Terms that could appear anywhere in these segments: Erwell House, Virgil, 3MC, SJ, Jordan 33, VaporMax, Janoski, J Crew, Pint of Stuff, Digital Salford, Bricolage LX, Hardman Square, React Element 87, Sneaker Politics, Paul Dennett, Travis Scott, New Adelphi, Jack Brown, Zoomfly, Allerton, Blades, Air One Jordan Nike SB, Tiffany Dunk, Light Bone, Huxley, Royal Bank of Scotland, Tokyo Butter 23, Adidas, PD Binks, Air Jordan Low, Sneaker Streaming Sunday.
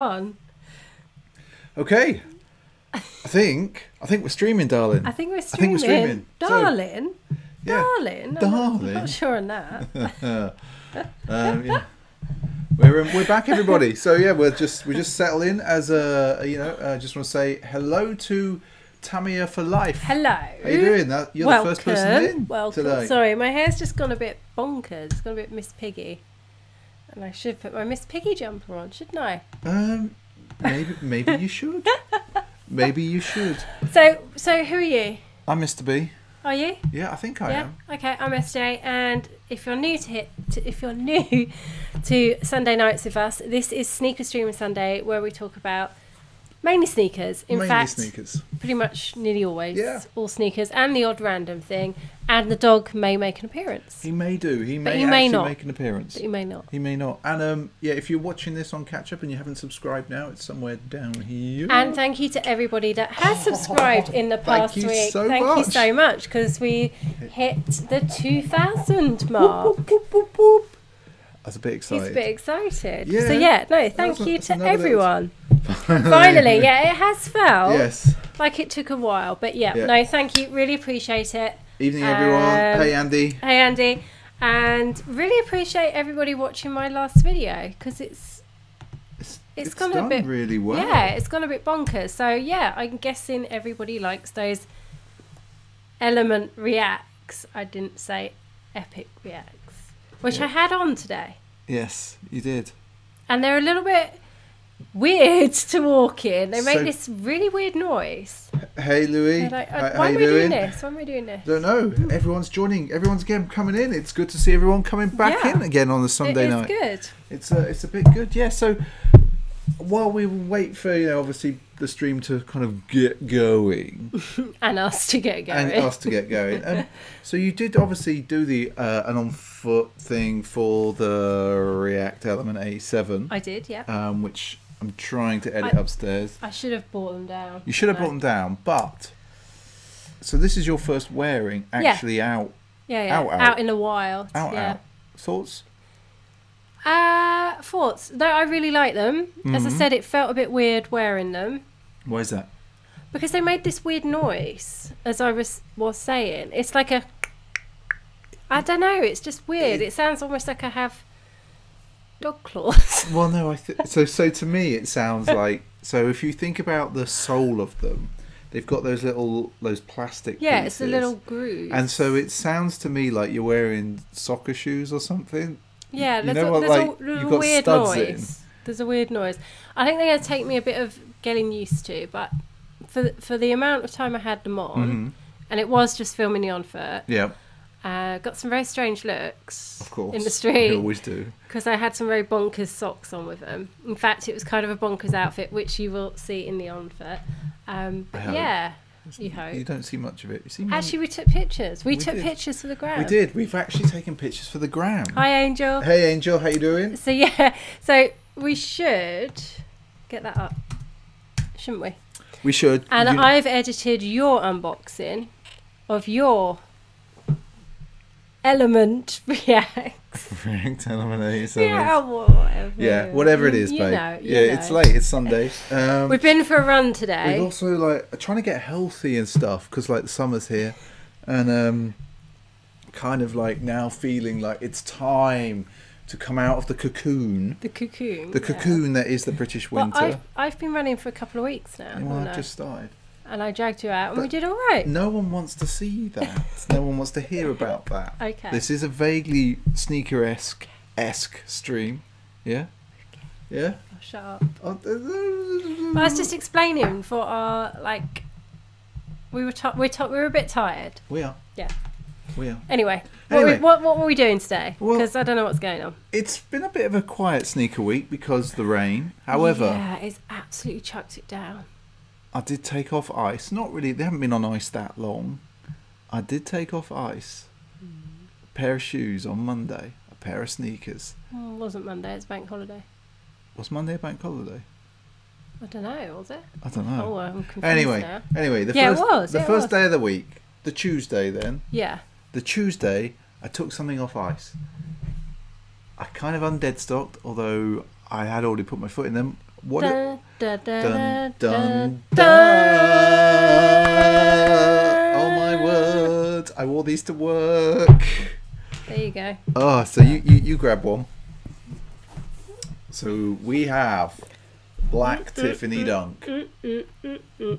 on. Okay. I think we're streaming, darling. Darling. So, yeah. Darling. I'm not sure on that. Yeah. We're back, everybody. So yeah, we just settle in as just want to say hello to Tamia for life. Hello. How are you doing? You're welcome. The first person in today. Sorry, my hair's just gone a bit bonkers. It's gone a bit Miss Piggy, and I should put my Miss Piggy jumper on, shouldn't I? Maybe you should. Maybe you should. So who are you? I'm Mr. B. Are you? Yeah, I think I am. Okay, I'm SJ, and if you're new to Sunday Nights with us, this is Sneaker Streaming Sunday, where we talk about mainly sneakers. In fact, pretty much nearly always, all sneakers, and the odd random thing. And the dog may make an appearance. He may do. He may make an appearance. But he may not. And if you're watching this on catch up and you haven't subscribed now, it's somewhere down here. And thank you to everybody that has subscribed in the past week. Thank you so much, because we hit the 2,000 mark. Boop, boop, boop, boop. I was a bit excited. He's a bit excited. Yeah. So thank you to everyone. Finally, it has felt. Yes. Like it took a while, but thank you. Really appreciate it. Evening, everyone. Hey Andy, and really appreciate everybody watching my last video, because it's gone a bit really well. Yeah, it's gone a bit bonkers. So I'm guessing everybody likes those element reacts. I didn't say epic reacts, which I had on today. Yes, you did. And they're a little bit weird to walk in. They make this really weird noise. Hey Louis, why are we doing this? Don't know. Everyone's joining. Everyone's again coming in. It's good to see everyone coming back in again on the Sunday night. It's good. It's a bit good. Yeah. So while we wait for obviously the stream to kind of get going and us to get going. So you did obviously do the an on foot thing for the React Element 87. I did. Yeah. Which. I'm trying to edit upstairs. I should have brought them down. You should have brought them down, but... So this is your first wearing actually out. Yeah. Out in a while. Out. Thoughts? Thoughts? No, I really like them. Mm-hmm. As I said, it felt a bit weird wearing them. Why is that? Because they made this weird noise, as I was saying. It's like a... I don't know, it's just weird. It sounds almost like I have... dog claws. Well, no, so to me it sounds like, so if you think about the sole of them, they've got those plastic pieces. It's a little groove. And so it sounds to me like you're wearing soccer shoes or something. Yeah, there's a weird noise. There's a weird noise. I think they're going to take me a bit of getting used to, but for the amount of time I had them on, mm-hmm. and it was just filming the on foot. Yeah. Got some very strange looks, of course, in the street. They always do. Because I had some very bonkers socks on with them. In fact, it was kind of a bonkers outfit, which you will see in the on foot. You hope. You don't see much of it. Actually, we took pictures. We took pictures for the gram. We did. We've actually taken pictures for the gram. Hi, Angel. Hey, Angel. How you doing? So so we should get that up, shouldn't we? We should. And I've edited your unboxing of your. Element reacts. React Element 87. Yeah, whatever. Yeah, whatever it is, babe. You know. It's late. It's Sunday. We've been for a run today. We're also trying to get healthy and stuff, because the summer's here, and kind of now feeling like it's time to come out of the cocoon. The cocoon that is the British winter. Well, I've been running for a couple of weeks now. Well, I've just started. And I dragged you out, and we did all right. No one wants to see that. No one wants to hear about that. Okay. This is a vaguely sneaker-esque stream. Yeah? Okay. Yeah? Oh, shut up. I was just explaining for our, we were a bit tired. We are. Yeah. We are. Anyway, what were we doing today? Because I don't know what's going on. It's been a bit of a quiet sneaker week because the rain. However... Yeah, it's absolutely chucked it down. I did take off ice. Not really. They haven't been on ice that long. I did take off ice. A pair of shoes on Monday. A pair of sneakers. Well, it wasn't Monday. It's bank holiday. Was Monday a bank holiday? I don't know. Was it? I don't know. Oh, I'm confused now. Anyway, the first day of the week, the Tuesday then. Yeah. The Tuesday, I took something off ice. I kind of undead stocked, although I had already put my foot in them. What? Oh my word! I wore these to work. There you go. Oh, so you grab one. So we have black Tiffany Dunk,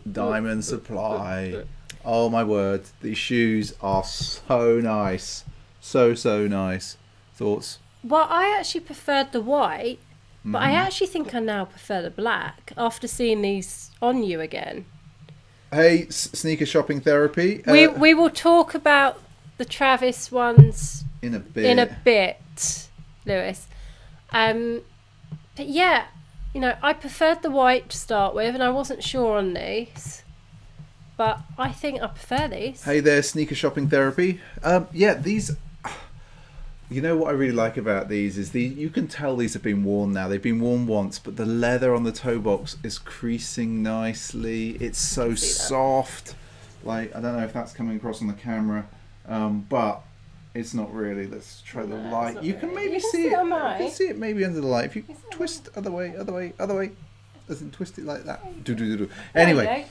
Diamond Supply. Oh my word! These shoes are so nice, so nice. Thoughts? Well, I actually preferred the white. But I actually think I now prefer the black after seeing these on you again. Hey, sneaker shopping therapy. We will talk about the Travis ones in a bit, Lewis. But yeah, you know, I preferred the white to start with, and I wasn't sure on these, but I think I prefer these. Hey there, sneaker shopping therapy. Yeah, these. You know what I really like about these is you can tell these have been worn now. They've been worn once, but the leather on the toe box is creasing nicely. It's so soft. Like, I don't know if that's coming across on the camera, but it's not really. Let's try the light. You can maybe see it. You can see it maybe under the light. If you twist other way. Doesn't twist it like that. Anyway,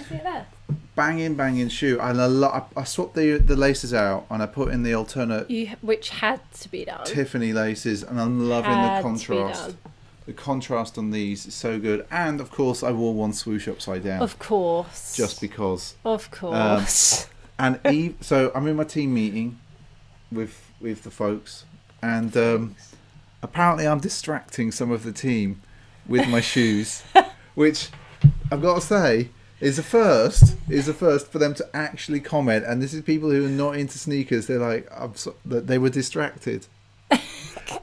banging shoe. And I swapped the laces out and I put in the alternate, which had to be done, Tiffany laces, and I'm loving the contrast. The contrast on these is so good. And of course, I wore one swoosh upside down. Of course. Just because. Of course. And so I'm in my team meeting with the folks, and apparently I'm distracting some of the team with my shoes, which I've got to say. Is a first for them to actually comment, and this is people who are not into sneakers. They're like, they were distracted,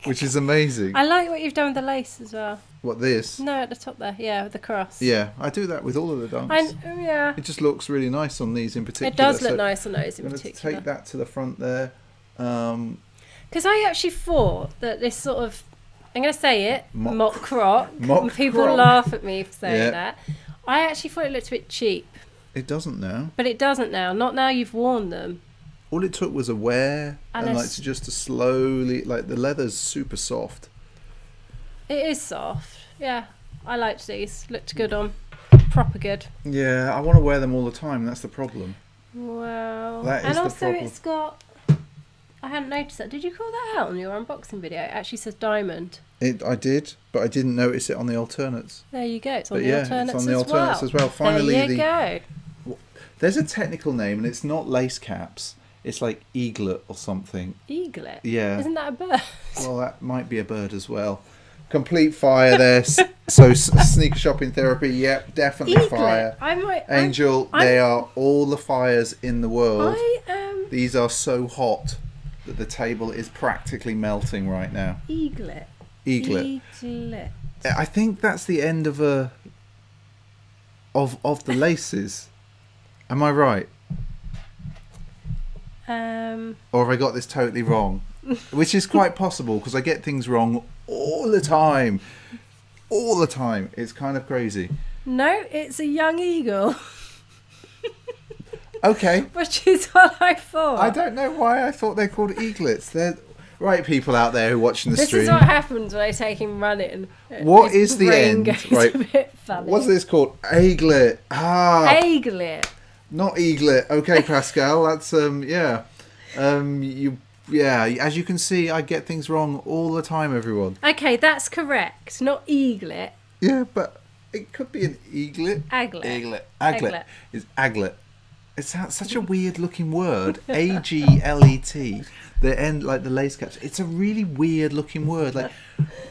which is amazing. I like what you've done with the lace as well. What, this? No, at the top there, yeah, with the cross. Yeah, I do that with all of the dunks. Yeah. It just looks really nice on these in particular. It does look nice on those in particular. I'm going to take that to the front there. Because I actually thought that this sort of, I'm going to say it, mock croc. And people laugh at me for saying that. I actually thought it looked a bit cheap. It doesn't now. But it doesn't now. Not now you've worn them. All it took was a wear and like to slowly, like, the leather's super soft. It is soft. Yeah, I liked these. Looked good on. Proper good. Yeah, I want to wear them all the time. That's the problem. Well, and also it's got. I hadn't noticed that. Did you call that out on your unboxing video? It actually says diamond. I did, but I didn't notice it on the alternates. There you go. It's on the alternates as well. It's on the alternates as well. Finally, there you go. There's a technical name, and it's not lace caps. It's like eaglet or something. Eaglet? Yeah. Isn't that a bird? Well, that might be a bird as well. Complete fire there. So sneaker shopping therapy. Yep, definitely eaglet. Fire. Angel, they are all the fires in the world. These are so hot that the table is practically melting right now. Eaglet. I think that's the end of the laces. Am I right? Or have I got this totally wrong? Which is quite possible, because I get things wrong all the time. All the time. It's kind of crazy. No, it's a young eagle. Okay. Which is what I thought. I don't know why I thought they're called eaglets. They're right, people out there who are watching the stream. This is what happens when I take him running. What is the end? Right. A bit funny. What's this called? Eaglet. Ah. Eaglet. Not eaglet. Okay, Pascal. That's as you can see, I get things wrong all the time, everyone. Okay, that's correct. Not eaglet. Yeah, but it could be an eaglet. Aglet. It's aglet. It's such a weird-looking word, A-G-L-E-T, the end, like the lace caps. It's a really weird-looking word. Like,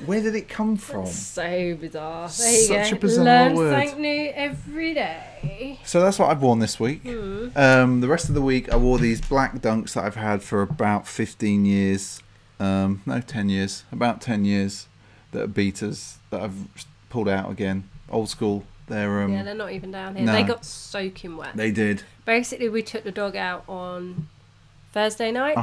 where did it come from? That's so bizarre. Such a bizarre word. Learn something new every day. So that's what I've worn this week. Mm. The rest of the week, I wore these black dunks that I've had for about 10 years, that are beaters that I've pulled out again, old school. They're not even down here. No. They got soaking wet. They did. Basically, we took the dog out on Thursday night.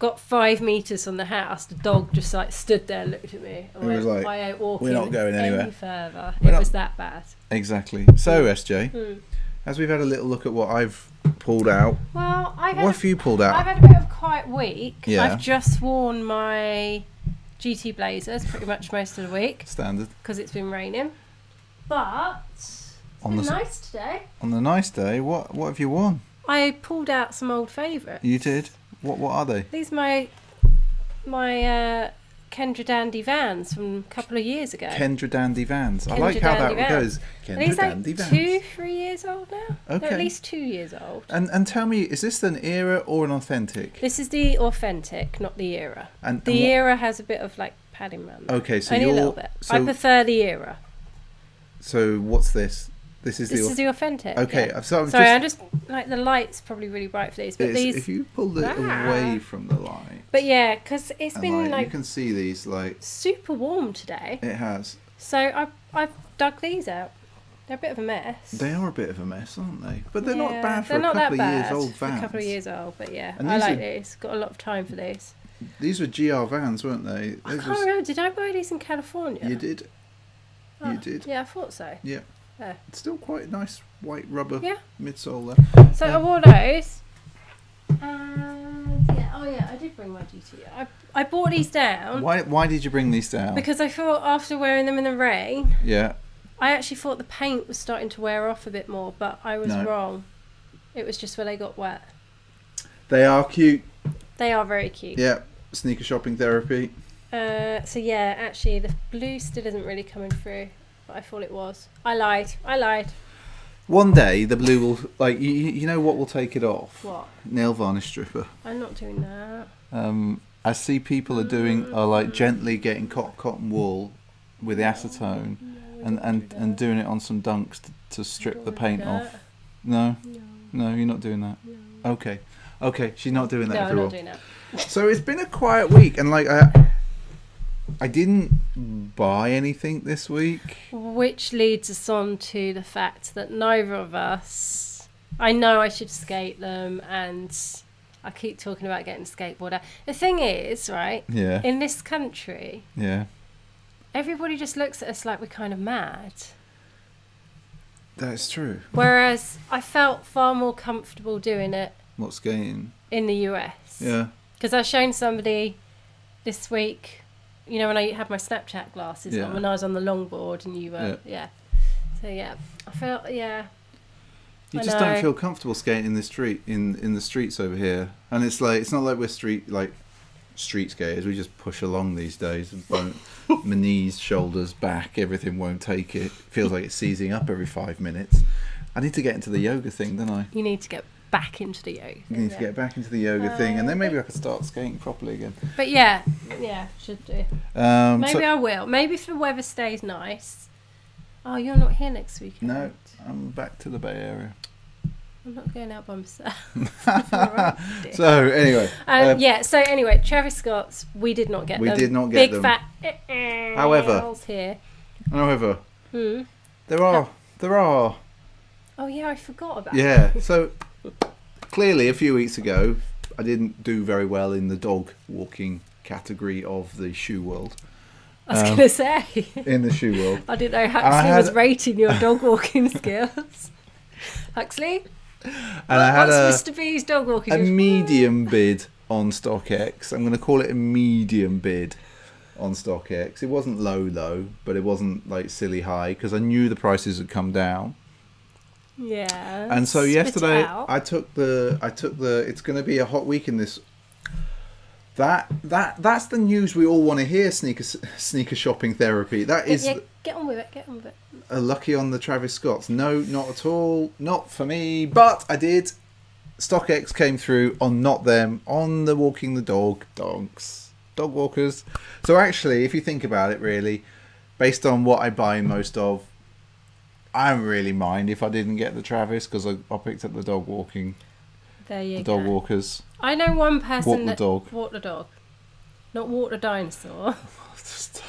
Got 5 meters from the house. The dog just like stood there and looked at me. And went, was like, I ain't walking. We're not going anywhere. Any further. It was that bad. Exactly. So SJ, as we've had a little look at what I've pulled out. Well, what have you pulled out? I've had a bit of a quiet week. Yeah. I've just worn my GT blazers pretty much most of the week. Standard. Because it's been raining. But it's been nice today. On the nice day, what have you worn? I pulled out some old favourites. You did? What are they? These are my Kendra Dandy Vans from a couple of years ago. Kendra Dandy Vans. I like how that goes. Kendra Dandy Vans. 2-3 years old now. Okay. They're at least 2 years old. And tell me, is this an era or an authentic? This is the authentic, not the era. And the era has a bit of like padding around. Okay, so only a little bit. So I prefer the era. So what's this? This is the authentic. Okay, yeah. I'm just the light's probably really bright for these. But these, if you pull it away from the light. But yeah, because it's been like you can see these like super warm today. It has. So I've dug these out. They're a bit of a mess. They are a bit of a mess, aren't they? But they're not bad for a couple of years old vans. A couple of years old, but yeah, I like these. Got a lot of time for these. These were GR vans, weren't they? I can't remember. Did I buy these in California? You did. Oh, you did. Yeah, I thought so. Yeah. There. It's still quite a nice white rubber midsole there. So I wore those. And I did bring my GT. I bought these down. Why did you bring these down? Because I thought after wearing them in the rain, I actually thought the paint was starting to wear off a bit more, but I was wrong. It was just where they got wet. They are cute. They are very cute. Yeah, sneaker shopping therapy. Actually the blue still isn't really coming through. But I thought it was. I lied. One day the blue will you know what will take it off? What? Nail varnish stripper. I'm not doing that. I see people are gently getting cotton wool with the acetone and doing it on some dunks to strip the paint off. No, you're not doing that. No. Okay, she's not doing that at all. I'm not doing that. So it's been a quiet week and I didn't buy anything this week. Which leads us on to the fact that neither of us... I know I should skate them and I keep talking about getting a skateboarder. The thing is, right, in this country, everybody just looks at us like we're kind of mad. That is true. Whereas I felt far more comfortable doing it... What, skating? In the US. Yeah. Because I was showing somebody this week... You know, when I had my Snapchat glasses on, when I was on the longboard and you were, So, I felt, You don't feel comfortable skating in the street, in the streets over here. And it's like, it's not like we're street skaters. We just push along these days. My knees, shoulders, back, everything won't take it. It feels like it's seizing up every 5 minutes. I need to get into the yoga thing, don't I? You need to get back into the yoga. And then maybe I could start skating properly again. But should do. I will. Maybe if the weather stays nice. Oh, you're not here next weekend. No, I'm back to the Bay Area. I'm not going out by myself. So anyway. Travis Scott's. We did not get them. Big fat. However. There are. Oh yeah, I forgot about that. Yeah, so clearly a few weeks ago, I didn't do very well in the dog walking category of the shoe world. I was going to say. In the shoe world. I didn't know Huxley was rating your dog walking skills. Huxley? And I had Mr. B's dog walking skills? A medium bid on StockX. I'm going to call it a medium bid on StockX. It wasn't low, but it wasn't like silly high because I knew the prices had come down. Yeah. And so yesterday I took the it's going to be a hot week in this. That's the news we all want to hear, sneaker shopping therapy. That is get on with it. Lucky on the Travis Scott's. No, not at all. Not for me, but I did. StockX came through on not them, on the walking the dog donks. Dog walkers. So actually, if you think about it really, based on what I buy most of, I don't really mind if I didn't get the Travis because I picked up the dog walking. There you go. The dog walkers. I know one person walked the dog. Not walked the dinosaur. Just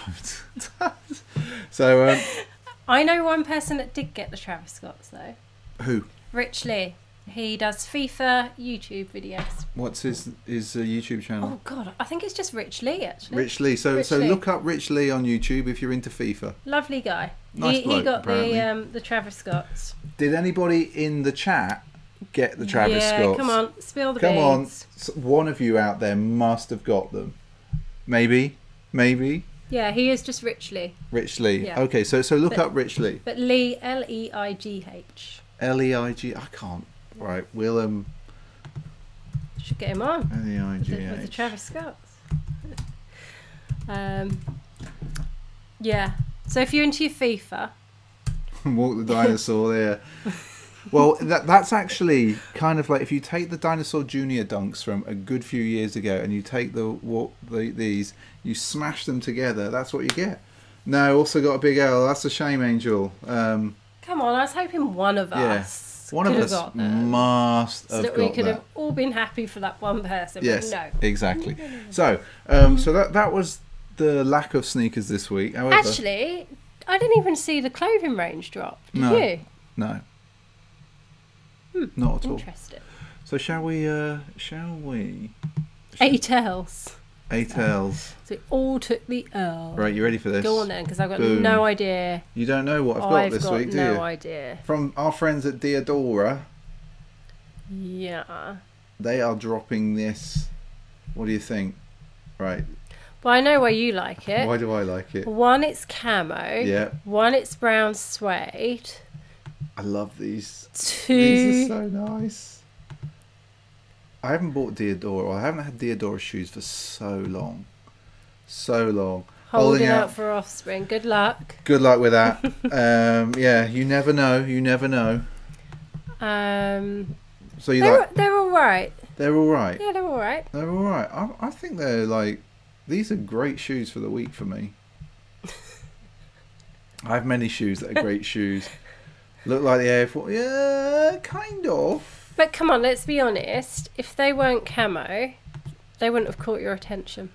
don't. So, I know one person that did get the Travis Scott's though. Who? Rich Leigh. He does FIFA YouTube videos. What's his YouTube channel? Oh God, I think it's just Rich Leigh actually. Rich Leigh. So look up Rich Leigh on YouTube if you're into FIFA. Lovely guy. Nice bloke, he got apparently. The Travis Scott's. Did anybody in the chat get the Travis Scott's? Come on, spill the beans. One of you out there must have got them. Maybe maybe? Yeah, he is just Rich Leigh. Rich Leigh. Yeah. Okay, so look up Rich Leigh. But Leigh, L-E-I-G-H. L-E-I-G... I can't. Right, we'll... Should get him on. L-E-I-G-H. With the Travis Scott. Yeah. So if you're into FIFA... Walk the dinosaur there. Well, that's actually kind of like if you take the Dinosaur Junior dunks from a good few years ago and you take these, you smash them together, that's what you get. No, also got a big L. That's a shame, Angel. Come on, I was hoping one of us must have got that. So that we could have all been happy for that one person. Yes, but no. Exactly. So, that was the lack of sneakers this week. However, actually, I didn't even see the clothing range drop. Did you? No. Not at all. Interesting. So shall we? Eight L's. So we all took the L. Right, you ready for this? Go on then, because I've got no idea. You don't know what I've got this week, do you? I've got no idea. From our friends at Diadora. Yeah. They are dropping this. What do you think? Right. Well, I know why you like it. Why do I like it? One, it's camo. Yeah. One, it's brown suede. I love these. These are so nice. I haven't bought Diadora. I haven't had Diadora shoes for so long. Holding out for offspring. Good luck. Good luck with that. Yeah, you never know. So they're all right. Yeah, they're all right. I think they're like... These are great shoes for the week for me. I have many shoes that are great shoes. Look like the Air Force, yeah, kind of. But come on, let's be honest. If they weren't camo, they wouldn't have caught your attention.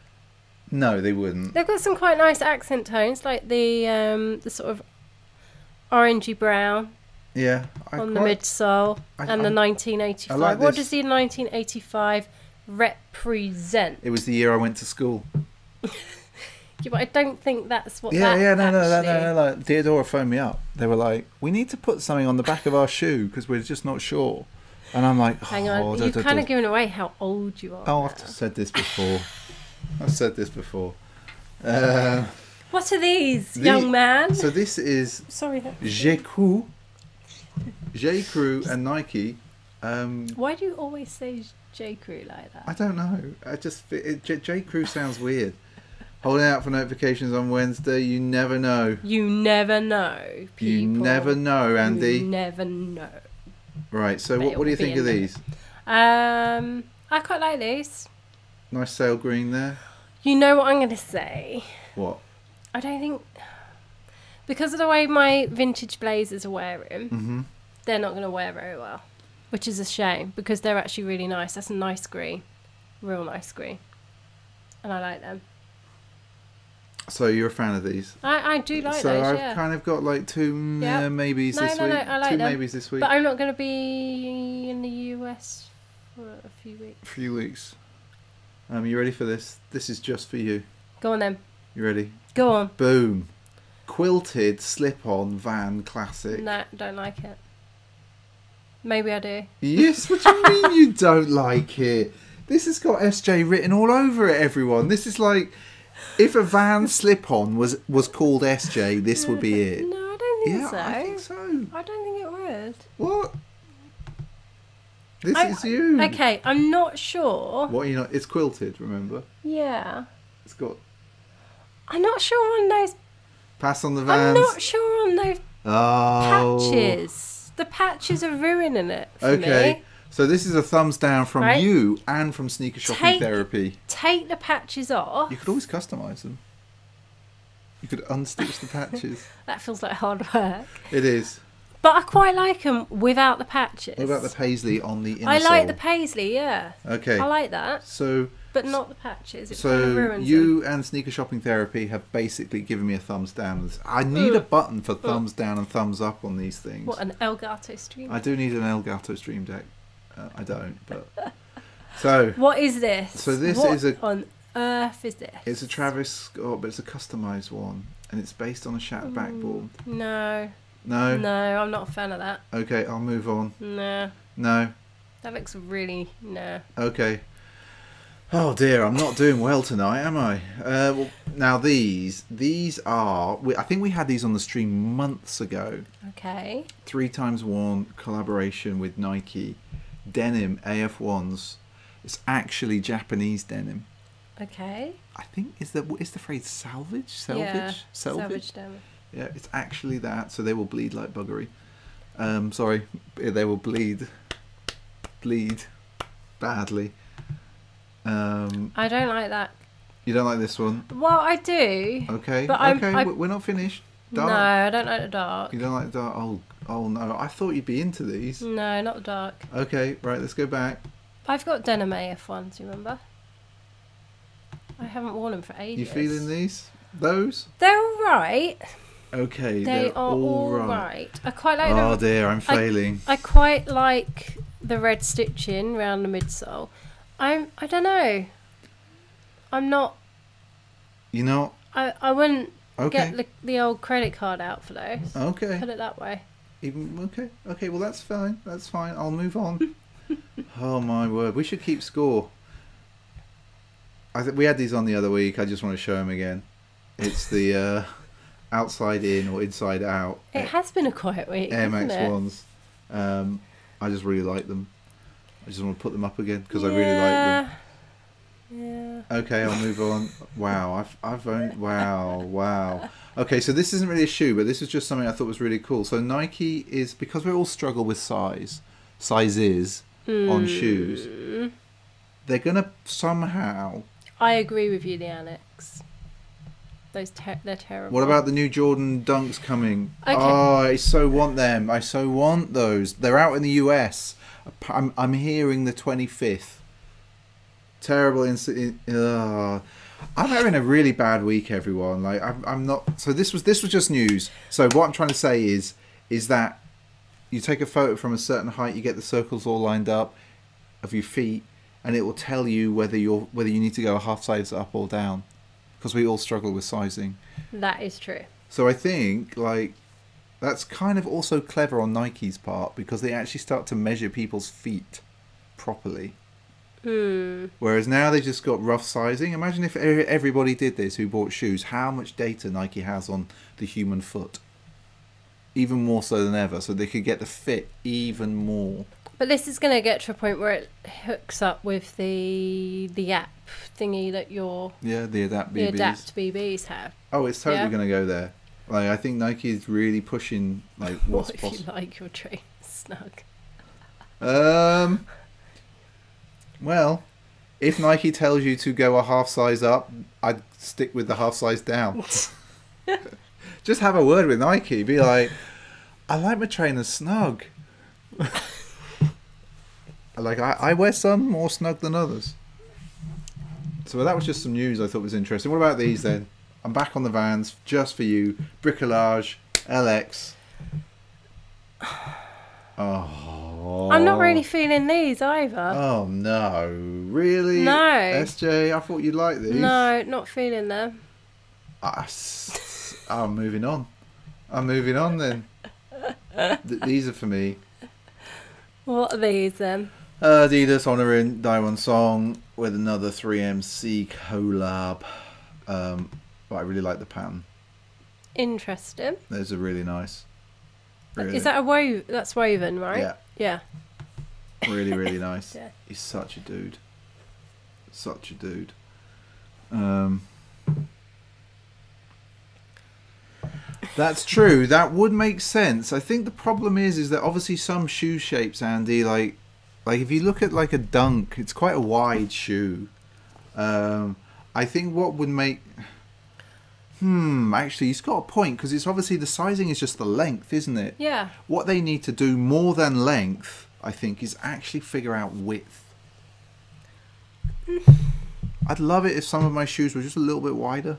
No, they wouldn't. They've got some quite nice accent tones, like the sort of orangey brown. Yeah, on the midsole and the 1985. Like what does the 1985 represent? It was the year I went to school. Yeah, but I don't think that's what. No. Like Diadora phoned me up. They were like, "We need to put something on the back of our shoe because we're just not sure." And I'm like, "Hang on, you're kind of giving away how old you are." Oh, I've said this before. What are these, young man? So this is J Crew, and Nike. Why do you always say J Crew like that? I don't know. J Crew sounds weird. Holding out for notifications on Wednesday. You never know. People. You never know, Andy. You never know. Right, so what do you think of these? I quite like these. Nice sail green there. You know what I'm going to say? What? I don't think... Because of the way my vintage blazers are wearing, they're not going to wear very well. Which is a shame, because they're actually really nice. That's a nice green. Real nice green. And I like them. So you're a fan of these? I do like those, yeah. So I've kind of got like two maybes this week. No, I like them. Two maybes this week. But I'm not going to be in the US for a few weeks. You ready for this? This is just for you. Go on then. You ready? Go on. Boom. Quilted slip-on Van Classic. No, don't like it. Maybe I do. Yes, what do you mean you don't like it? This has got SJ written all over it, everyone. This is like... If a Van slip-on was called SJ, this would be it. No, I don't think so. I think so. I don't think it would. What? This is you. Okay, I'm not sure. What are you not? It's quilted, remember? Yeah. It's got... I'm not sure on those... Pass on the Vans. I'm not sure on those patches. The patches are ruining it for me. So this is a thumbs down from you and from Sneaker Shopping Therapy. Take the patches off. You could always customise them. You could unstitch the patches. That feels like hard work. It is. But I quite like them without the patches. What about the paisley on the insole? I like the paisley, yeah. Okay. I like that. But not the patches. It kind of ruins them. And Sneaker Shopping Therapy have basically given me a thumbs down. I need a button for thumbs down and thumbs up on these things. What, an Elgato Stream Deck? I do need an Elgato Stream Deck. I don't, but so what is this? So this is a. What on earth is this? It's a Travis Scott, but it's a customised one, and it's based on a shattered backboard. No, I'm not a fan of that. Okay, I'll move on. No, that looks really no. Okay, Oh dear, I'm not doing well tonight, am I? Well, now these are, I think we had these on the stream months ago. Okay. 3x1 collaboration with Nike, denim AF1s. It's actually Japanese denim. Okay. I think is the phrase salvage? Salvage denim. Yeah, it's actually that. So they will bleed like buggery. Sorry, they will bleed badly. I don't like that. You don't like this one? Well, I do. Okay. But we're not finished. Dark. No, I don't like the dark. You don't like the dark? Oh no! I thought you'd be into these. No, not the dark. Okay, right. Let's go back. I've got denim AF1s. Remember? I haven't worn them for ages. You feeling these? Those? They're all right. Okay. They are all right. I quite like. Oh dear! I'm failing. I quite like the red stitching around the midsole. I don't know. I'm not. You know. I wouldn't get the old credit card out for those. Okay. Put it that way. Okay. Well, that's fine. I'll move on. Oh my word! We should keep score. We had these on the other week. I just want to show them again. It's the outside in or inside out. It has been a quiet week. Air Max 1s. I just really like them. I just want to put them up again because I really like them. Yeah. Okay, I'll move on. Wow, I've owned. Wow. Okay, so this isn't really a shoe, but this is just something I thought was really cool. So Nike is, because we all struggle with sizes on shoes. They're gonna somehow. I agree with you, the Alex. They're terrible. What about the new Jordan Dunks coming? Okay. Oh, I so want them. I so want those. They're out in the US. I'm hearing the 25th. Terrible incident. I'm having a really bad week, everyone. Like I'm not. So this was just news. So what I'm trying to say is that you take a photo from a certain height, you get the circles all lined up of your feet, and it will tell you whether you need to go a half size up or down, because we all struggle with sizing. That is true. So I think that's kind of also clever on Nike's part, because they actually start to measure people's feet properly. Whereas now they just got rough sizing. Imagine if everybody did this who bought shoes, how much data Nike has on the human foot. Even more so than ever, so they could get the fit even more. But this is going to get to a point where it hooks up with the app thingy that the Adapt BBs. The Adapt BBs have. Oh, it's totally going to go there. Like, I think Nike is really pushing what's possible. What if you like your train snug? Well, if Nike tells you to go a half size up, I'd stick with the half size down. Just have a word with Nike. Be like, I like my trainers snug. I wear some more snug than others. So that was just some news I thought was interesting. What about these then? I'm back on the Vans just for you. Bricolage LX. Oh. I'm not really feeling these either. Oh no, really? No. SJ, I thought you'd like these. No, not feeling them. I'm moving on. I'm moving on then. These are for me. What are these then? Adidas honouring Daiwan Song with another 3MC collab. But I really like the pattern. Interesting. Those are really nice. Really. Is that a woven? That's woven, right? Yeah. Really, really nice. Yeah. He's such a dude. That's true. That would make sense. I think the problem is that obviously some shoe shapes, Andy, like if you look at a dunk, it's quite a wide shoe. I think what would make. Actually, he's got a point, because it's obviously the sizing is just the length, isn't it? Yeah. What they need to do more than length, I think, is actually figure out width. I'd love it if some of my shoes were just a little bit wider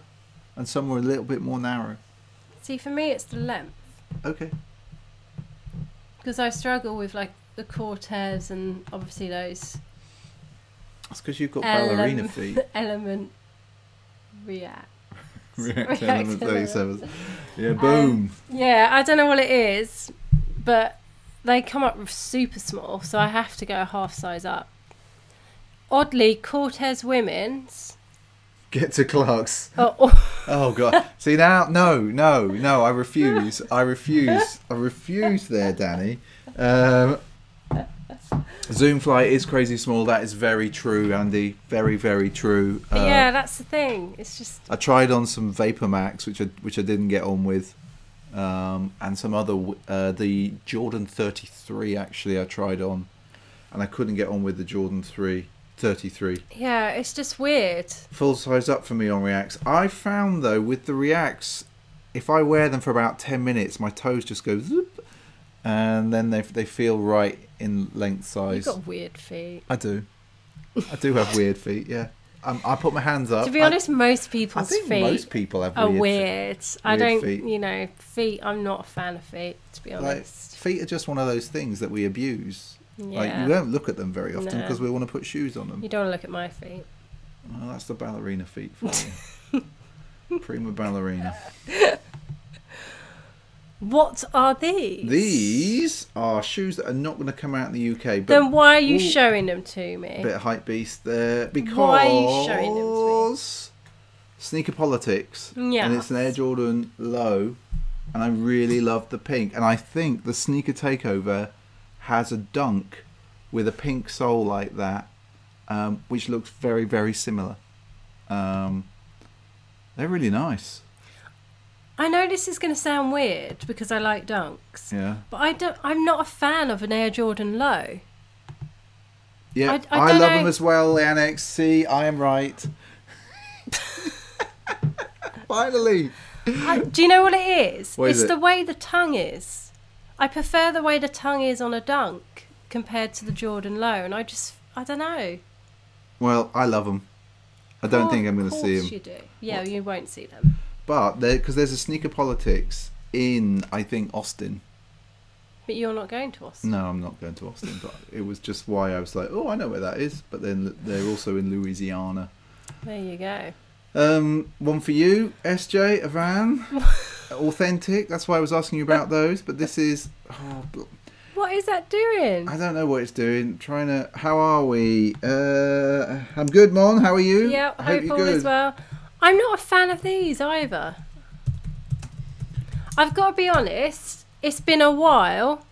and some were a little bit more narrow. See, for me, it's the length. Okay. Because I struggle with the Cortezes and obviously those. That's because you've got ballerina feet. Element React. React Element 37. Yeah, boom. Yeah, I don't know what it is, but they come up super small, so I have to go a half size up. oddly, Cortez women's. Get to Clark's. Oh God. See now, no, I refuse there, Danny. Zoomfly is crazy small. That is very true, Andy. Very, very true. Yeah, that's the thing. It's just I tried on some VaporMax, which I didn't get on with, and some other the Jordan 33 actually I tried on, and I couldn't get on with the Jordan 33. Yeah, it's just weird. Full size up for me on Reacts. I found though with the Reacts, if I wear them for about 10 minutes, my toes just go zoop, and then they feel right in length size. You've got weird feet. I do have weird feet, yeah. I put my hands up. To be honest, most people have weird feet. Feet, I'm not a fan of feet, to be honest. Like, feet are just one of those things that we abuse. Yeah. Like, you don't look at them very often because we want to put shoes on them. You don't want to look at my feet. Well, that's the ballerina feet for you. Prima ballerina. What are these? These are shoes that are not going to come out in the UK. But then why are you showing them to me? A bit of hype beast there. Because why are you showing them to me? Sneaker Politics. Yeah. And it's an Air Jordan Low. And I really love the pink. And I think the Sneaker Takeover has a dunk with a pink sole like that, which looks very, very similar. They're really nice. I know this is going to sound weird because I like dunks. Yeah. But I'm not a fan of an Air Jordan Low. Yeah, I love them as well, NXC. I am right. Finally. Do you know what it is? It's the way the tongue is. I prefer the way the tongue is on a dunk compared to the Jordan Low. And I don't know. Well, I love them. I don't think I'm going to see them. Of course you do. Yeah, you won't see them. But because there's a Sneaker Politics in, I think, Austin. But you're not going to Austin. No, I'm not going to Austin. But it was just why I was like, I know where that is. But then they're also in Louisiana. There you go. One for you, SJ, Avan. Authentic. That's why I was asking you about those. But this is... what is that doing? I don't know what it's doing. Trying to... How are we? I'm good, Mon. How are you? Yeah, I hope you're all good. As well. I'm not a fan of these either. I've got to be honest, it's been a while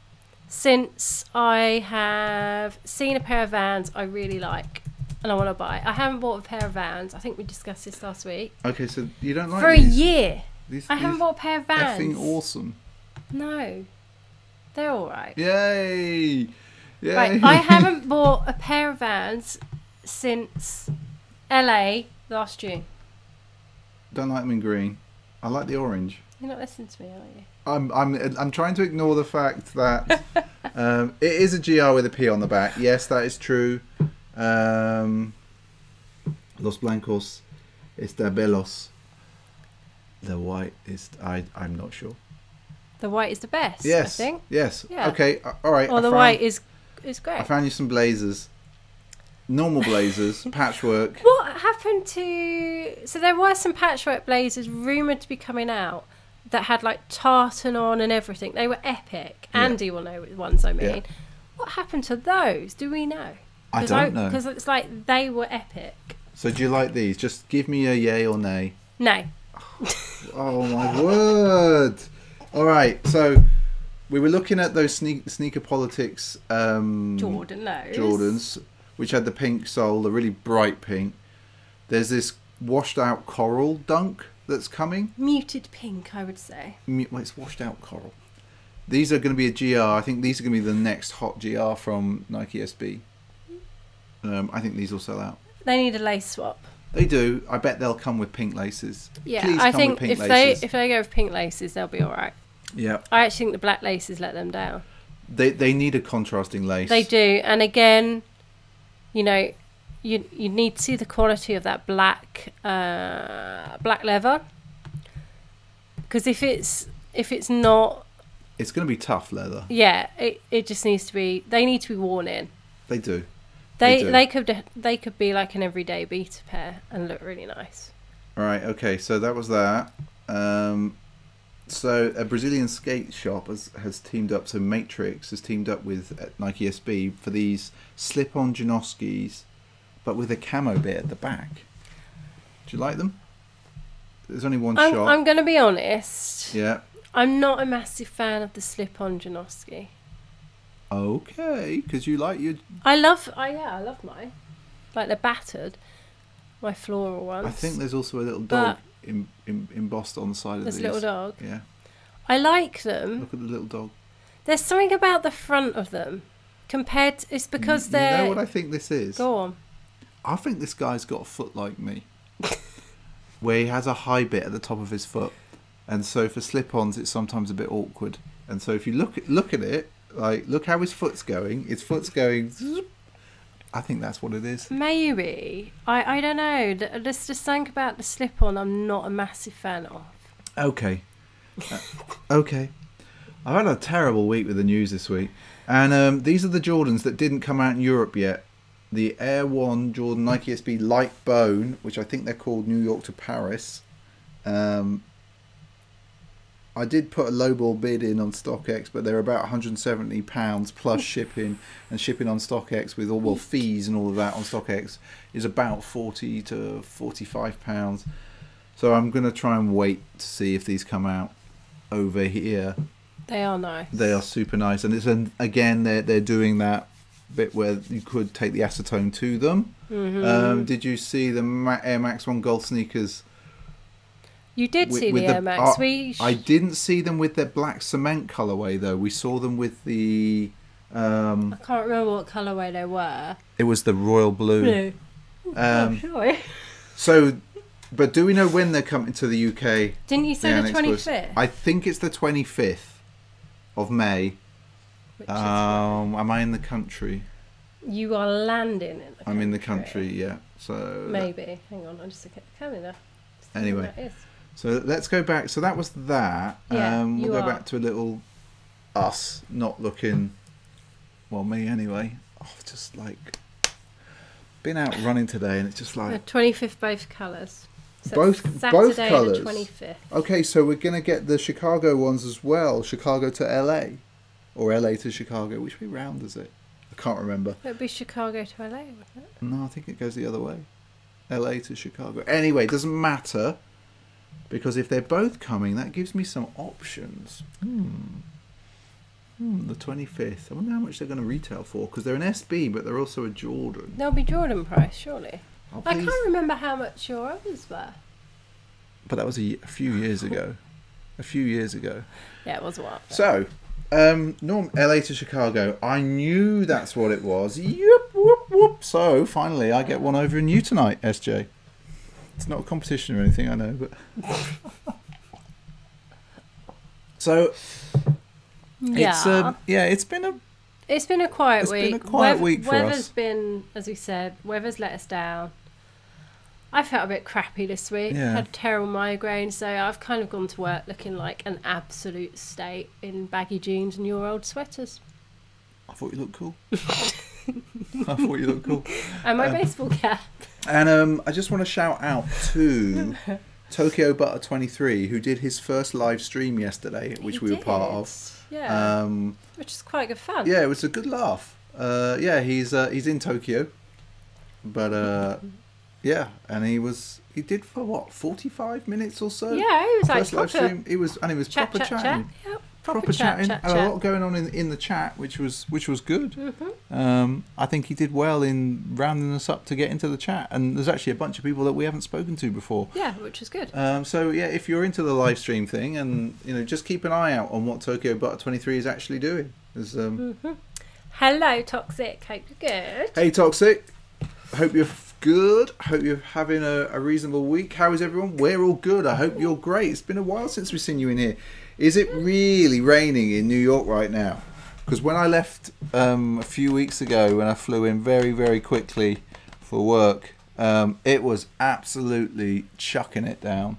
since I have seen a pair of Vans I really like and I want to buy. I haven't bought a pair of Vans. I think we discussed this last week. Okay, so you don't like these? For a year. I haven't bought a pair of Vans. Effing awesome. No. They're all right. Yay. Right, I haven't bought a pair of Vans since LA last June. Don't like them in green. I like the orange. You're not listening to me, are you? I'm trying to ignore the fact that it is a GR with a P on the back. Yes, that is true. Los blancos está belos. The white is... I'm not sure. The white is the best, yes, I think. Yes. Yeah. Okay, all right. Or the white is great. I found you some blazers. Normal blazers, patchwork. What happened to... So there were some patchwork blazers rumoured to be coming out that had like tartan on and everything. They were epic. Yeah. Andy will know which ones I mean. Yeah. What happened to those? Do we know? I don't know. Because it's like they were epic. So do you like these? Just give me a yay or nay. No. Oh my word. All right, so... We were looking at those Sneaker Politics... Jordans. Which had the pink sole, the really bright pink. There's this washed out coral dunk that's coming. Muted pink, I would say. It's washed out coral. These are going to be a GR. I think these are going to be the next hot GR from Nike SB. I think these will sell out. They need a lace swap. They do. I bet they'll come with pink laces. Yeah, I think if they go with pink laces, they'll be all right. Yeah. I actually think the black laces let them down. They need a contrasting lace. They do. And again... You know, you need to see the quality of that black leather, because if it's not, it's going to be tough leather. Yeah, it just needs to be. They need to be worn in. They do. They could be like an everyday beta pair and look really nice. All right. Okay. So that was that. So a Brazilian skate shop has teamed up. So Matrix has teamed up with Nike SB for these slip-on Janoskis but with a camo bit at the back. Do you like them? There's only one shot. I'm going to be honest. Yeah. I'm not a massive fan of the slip-on Janoski. Okay, because you like your... I love mine. Like they're battered, my floral ones. I think there's also a little dog embossed on the side of these. There's a little dog. Yeah. I like them. Look at the little dog. There's something about the front of them compared to... It's because they're... You know what I think this is? Go on. I think this guy's got a foot like me. Where he has a high bit at the top of his foot. And so for slip-ons, it's sometimes a bit awkward. And so if you look at it, like, look how his foot's going. His foot's going... I think that's what it is. Maybe. I don't know. There's just something about the slip-on I'm not a massive fan of. Okay. Okay. I've had a terrible week with the news this week. And these are the Jordans that didn't come out in Europe yet. The Air One Jordan Nike SB Light Bone, which I think they're called New York to Paris. I did put a lowball bid in on StockX, but they're about £170 plus shipping, and shipping on StockX with all fees and all of that on StockX is about £40 to £45. So I'm going to try and wait to see if these come out over here. They are nice. They are super nice, and it's again they're doing that bit where you could take the acetone to them. Mm-hmm. Did you see the Air Max 1 golf sneakers? You did see the Air Max. I didn't see them with their black cement colourway, though. We saw them with the... I can't remember what colourway they were. It was the royal blue. I'm sure. So, but do we know when they're coming to the UK? Didn't you say the 25th? I think it's the 25th of May. Which is am I in the country? You are landing in the country. I'm in the country, yeah. So maybe. Hang on, I'm just looking at the calendar. Anyway. So let's go back. So that was that. Yeah, we'll go back to a little us not looking, well, me anyway. I've just like been out running today, and it's just like 25th, both colours. So both colours. The 25th. Okay, so we're gonna get the Chicago ones as well. Chicago to LA, or LA to Chicago. Which way round is it? I can't remember. It'd be Chicago to LA, wouldn't it? No, I think it goes the other way. LA to Chicago. Anyway, it doesn't matter. Because if they're both coming, that gives me some options. The 25th. I wonder how much they're going to retail for. Because they're an SB, but they're also a Jordan. They'll be Jordan price, surely. I can't remember how much your others were. But that was a few years ago. Yeah, it was a while. So, LA to Chicago. I knew that's what it was. So, finally, I get one over in you tonight, SJ. It's not a competition or anything, I know, but so yeah. It's been a quiet week. It's been a quiet week for us. Weather's been, as we said, weather's let us down. I felt a bit crappy this week. Yeah. I had a terrible migraine, so I've kind of gone to work looking like an absolute state in baggy jeans and your old sweaters. I thought you looked cool. And my baseball cap. And I just want to shout out to Tokyo Butter 23, who did his first live stream yesterday, which we were part of. Yeah, which is quite good fun. Yeah, it was a good laugh. He's in Tokyo, but and he did for what 45 minutes or so. Yeah, it was first like live stream. It was proper chatting. Yep. Proper chatting. A lot going on in the chat, which was good. Mm-hmm. I think he did well in rounding us up to get into the chat, and there's actually a bunch of people that we haven't spoken to before. Yeah, which is good. If you're into the live stream thing, and just keep an eye out on what Tokyo Butter 23 is actually doing. Mm-hmm. Hello, Toxic. Hope you're good. Hey, Toxic. Hope you're good. Hope you're having a reasonable week. How is everyone? We're all good. I hope you're great. It's been a while since we've seen you in here. Is it really raining in New York right now? Because when I left a few weeks ago, when I flew in very, very quickly for work, it was absolutely chucking it down.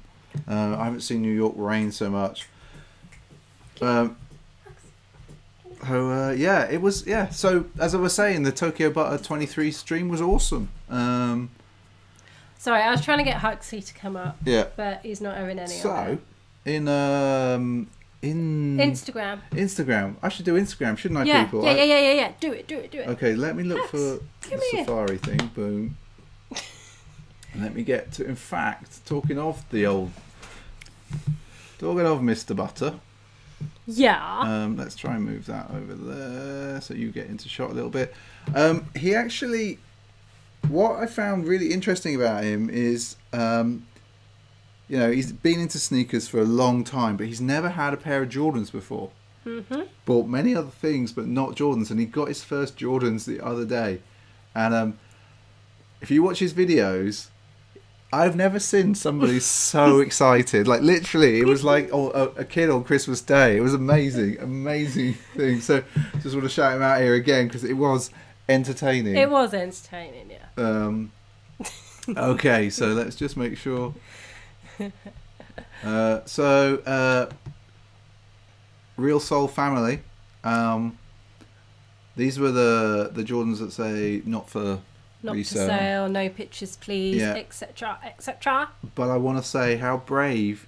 I haven't seen New York rain so much. It was. Yeah. So as I was saying, the Tokyo Butter 23 stream was awesome. Sorry, I was trying to get Huxley to come up. Yeah. But he's not having any. So. In Instagram. I should do Instagram, shouldn't I, people? Yeah. Do it. Okay, let me look for the Safari thing. Boom. And let me get to, in fact, talking of Mr. Butter. Yeah. Let's try and move that over there so you get into shot a little bit. He actually, what I found really interesting about him is, you know, he's been into sneakers for a long time, but he's never had a pair of Jordans before. Mm-hmm. Bought many other things, but not Jordans. And he got his first Jordans the other day. And if you watch his videos, I've never seen somebody so excited. Like, literally, it was like a kid on Christmas Day. It was amazing, amazing thing. So just want to shout him out here again because it was entertaining. It was entertaining, yeah. Okay, so let's just make sure. Real Soul Family. These were the Jordans that say not for resale. Not for sale, no pictures please, etc, etc. But I want to say how brave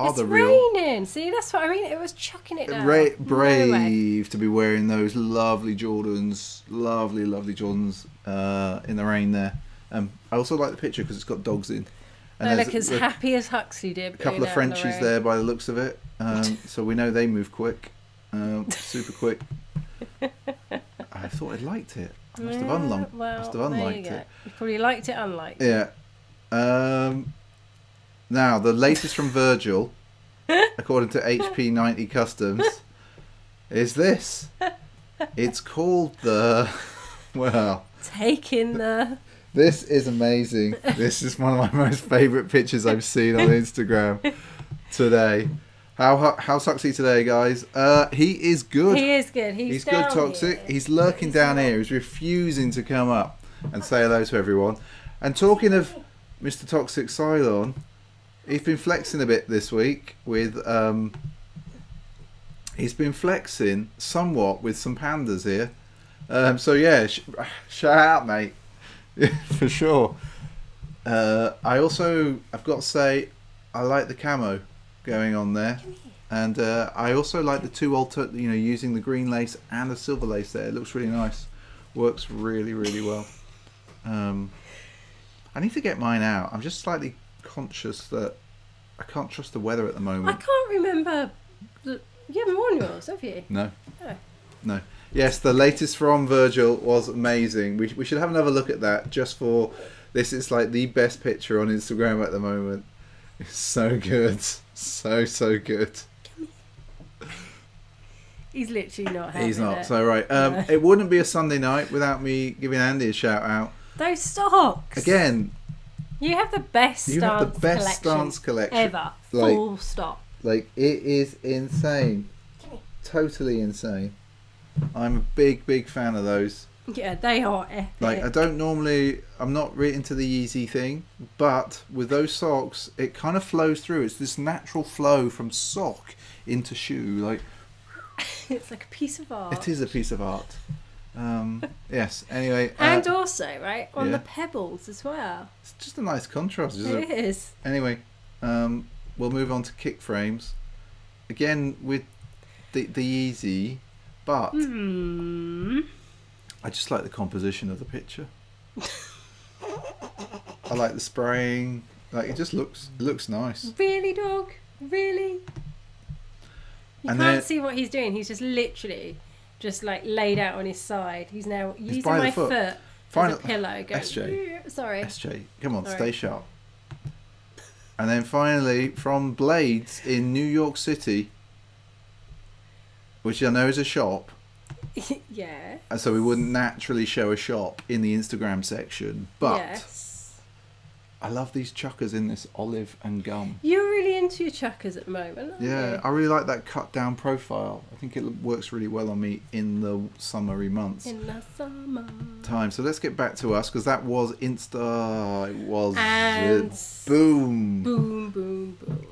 are the real... It's raining, see, that's what I mean, it was chucking it down. Brave to be wearing those lovely Jordans in the rain there. I also like the picture because it's got dogs in. And they look as happy as Huxley did. A couple of Frenchies there by the looks of it. So we know they move quick. Super quick. I thought I liked it. I must have unliked it. You probably liked it, unliked it. Yeah. Now, the latest from Virgil, according to HP90 Customs, is this. It's called the... Well... Taking the... This is amazing. This is one of my most favourite pictures I've seen on Instagram today. How's Huxley today, guys? He is good. He is good. He's good, Toxic. Here. He's lurking down here. He's refusing to come up and say hello to everyone. And talking of Mr. Toxic Cylon, he's been flexing a bit this week with... he's been flexing somewhat with some pandas here. So, yeah, shout out, mate. For sure. I've got to say, I like the camo going on there. And I also like the two using the green lace and the silver lace there. It looks really nice. Works really, really well. I need to get mine out. I'm just slightly conscious that I can't trust the weather at the moment. I can't remember. You haven't worn yours, have you? No. Oh. No. Yes, the latest from Virgil was amazing. We should have another look at that just for this. It's like the best picture on Instagram at the moment. It's so good. So good. He's literally not happy. He's not. It. So, right. No. It wouldn't be a Sunday night without me giving Andy a shout out. Those stocks. Again. You have the best stance collection ever. Like, full stop. Like, it is insane. Totally insane. I'm a big fan of those. Yeah, they are epic. Like, I'm not really into the Yeezy thing, but with those socks, it kind of flows through. It's this natural flow from sock into shoe. Like, it's like a piece of art. It is a piece of art. Yes, anyway. And also, right, on the pebbles as well. It's just a nice contrast, isn't it? It is. Anyway, we'll move on to kick frames. Again, with the Yeezy... But I just like the composition of the picture. I like the spraying. Like, it just looks nice. Really, dog? Really? You can't see what he's doing. He's just literally like laid out on his side. He's now using my foot as a pillow. Going, SJ. Sorry. SJ, come on, stay sharp. And then finally, from Blades in New York City... Which I know is a shop. Yeah. And so we wouldn't naturally show a shop in the Instagram section. But I love these chuckers in this olive and gum. You're really into your chuckers at the moment, aren't you? I really like that cut down profile. I think it works really well on me in the summery months. In the summer. Time. So let's get back to us because that was Insta. It was. And boom. Boom, boom, boom.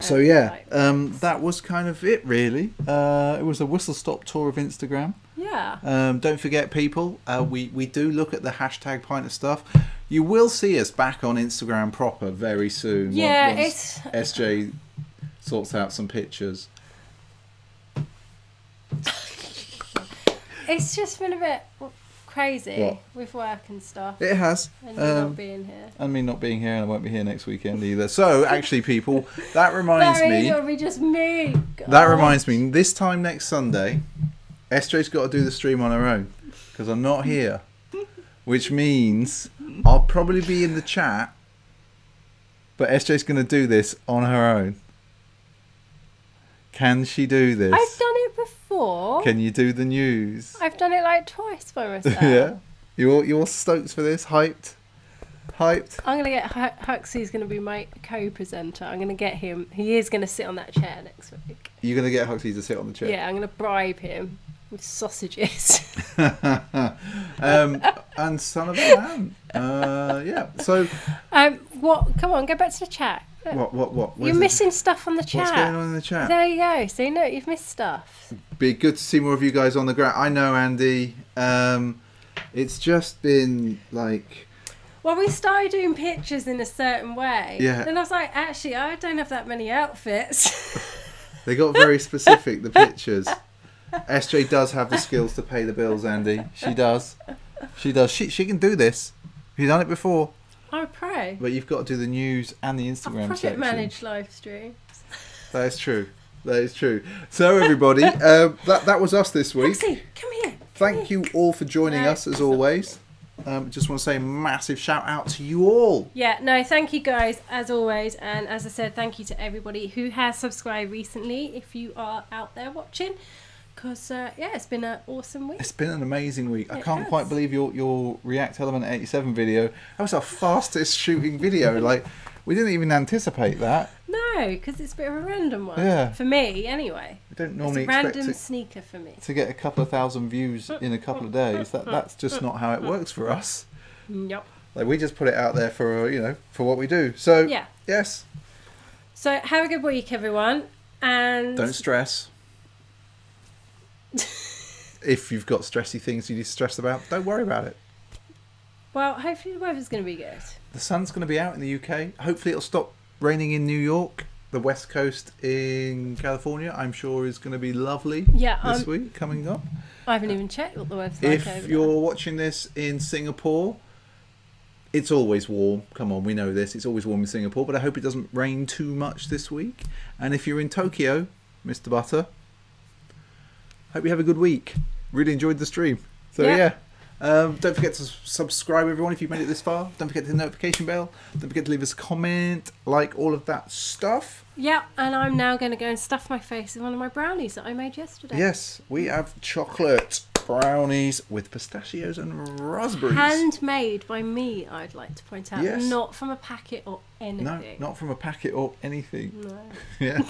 So yeah, that was kind of it really. It was a whistle-stop tour of Instagram. Yeah. Don't forget, people, we do look at the hashtag pint of stuff. You will see us back on Instagram proper very soon. Yeah, once SJ sorts out some pictures. It's just been a bit crazy with work and stuff. It has. And you not being here. And me not being here, and I won't be here next weekend either. So, actually, people, that reminds me... It'll be just me. God. That reminds me, this time next Sunday, SJ's got to do the stream on her own, because I'm not here. Which means I'll probably be in the chat, but SJ's going to do this on her own. Can she do this? I've done it before. Can you do the news? I've done it like twice by myself. Yeah? You're all stoked for this? Hyped? I'm going to get... Huxley's going to be my co-presenter. I'm going to get him... He is going to sit on that chair next week. You're going to get Huxley to sit on the chair? Yeah, I'm going to bribe him with sausages. And son of a lamb. Yeah, so... Come on, go back to the chat. What? You're missing stuff on the chat. What's going on in the chat? There you go. So you know you've missed stuff. Be good to see more of you guys on the ground. I know, Andy. It's just been like... Well, we started doing pictures in a certain way. Yeah. Then I was like, actually, I don't have that many outfits. They got very specific, the pictures. SJ does have the skills to pay the bills, Andy. She does. She can do this. You've done it before. I pray. But you've got to do the news and the Instagram section. Manage live streams. That is true. So everybody, that was us this week. Roxy, come here. Thank you all for joining us as always. Just want to say a massive shout out to you all. Yeah, no, thank you guys as always. And as I said, thank you to everybody who has subscribed recently. If you are out there watching. Because, it's been an awesome week. It's been an amazing week. I can't quite believe your React Element 87 video. That was our fastest shooting video. Like, we didn't even anticipate that. No, because it's a bit of a random one. Yeah. For me, anyway. I don't normally expect random sneaker for me. To get a couple of thousand views in a couple of days. That's just not how it works for us. Yep. Like, we just put it out there for, for what we do. So, yes. So, have a good week, everyone. And... Don't stress. If you've got stressy things you need to stress about, don't worry about it. Well, hopefully the weather's going to be good. The sun's going to be out in the UK. Hopefully it'll stop raining in New York. The West Coast in California, I'm sure, is going to be lovely this week coming up. I haven't even checked what the weather's like over there. If you're watching this in Singapore, it's always warm. Come on, we know this. It's always warm in Singapore, but I hope it doesn't rain too much this week. And if you're in Tokyo, Mr. Butter... Hope you have a good week. Really enjoyed the stream. So, don't forget to subscribe, everyone, if you've made it this far. Don't forget to hit the notification bell. Don't forget to leave us a comment, like all of that stuff. Yeah, and I'm now going to go and stuff my face with one of my brownies that I made yesterday. Yes, we have chocolate brownies with pistachios and raspberries. Handmade by me, I'd like to point out. Yes. Not from a packet or anything. No, not from a packet or anything. No. Yeah.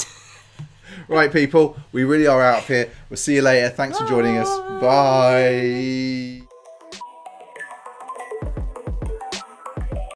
Right, people, we really are out of here. We'll see you later. Thanks for joining us. Bye.